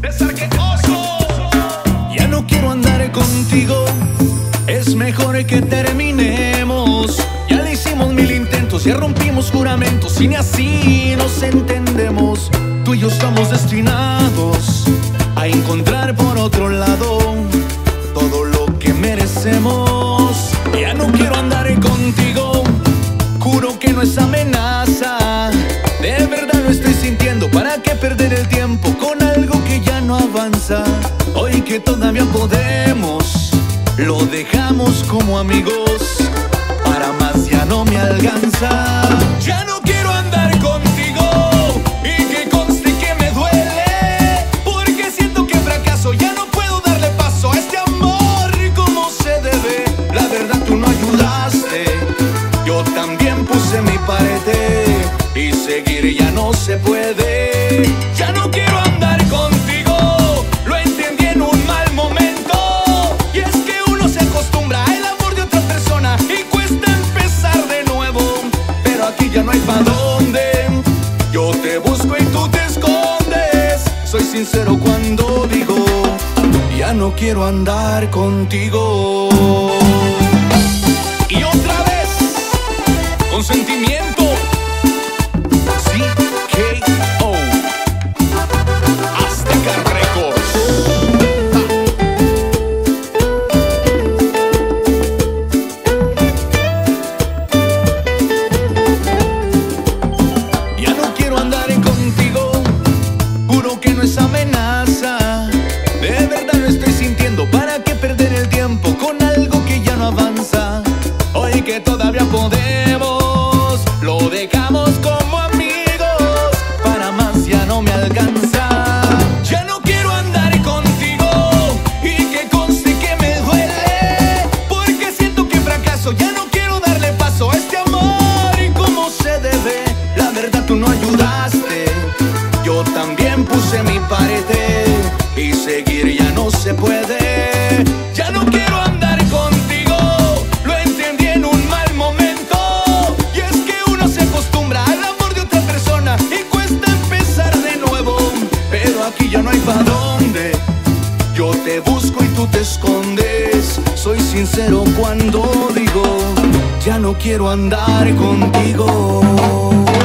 Desarquetoso. Ya no quiero andar contigo, es mejor que terminemos. Ya le hicimos 1000 intentos, ya rompimos juramentos y ni así nos entendemos. Tú y yo estamos destinados a encontrar por otro lado todo lo que merecemos. Ya no quiero andar contigo, juro que no es amenaza. De verdad lo estoy sintiendo, ¿para qué perder el tiempo con algo que ya no avanza? Hoy que todavía podemos, lo dejamos como amigos. Para más ya no me alcanza. Ya no quiero andar contigo, y que conste que me duele, porque siento que fracaso. Ya no puedo darle paso a este amor como se debe. La verdad tú no ayudaste, yo también puse mi parte, y seguir ya no se puede. Ya no quiero andar contigo, lo entendí en un mal momento. Y es que uno se acostumbra al amor de otra persona y cuesta empezar de nuevo. Pero aquí ya no hay pa' dónde, yo te busco y tú te escondes. Soy sincero cuando digo, ya no quiero andar contigo. Y otra vez, con sentimiento. Amenaza, de verdad lo estoy sintiendo, ¿para qué perder el tiempo con algo que ya no avanza? Hoy que todavía podemos, lo dejamos como amigos, para más ya no me alcanza. Ya no quiero andar contigo, y que conste que me duele, porque siento que fracaso. Ya no quiero darle paso a este amor y como se debe. La verdad tú no ayudaste, yo también puse mi parte, y seguir ya no se puede. Ya no quiero andar contigo, lo entendí en un mal momento. Y es que uno se acostumbra al amor de otra persona y cuesta empezar de nuevo. Pero aquí ya no hay pa' dónde, yo te busco y tú te escondes. Soy sincero cuando digo, ya no quiero andar contigo.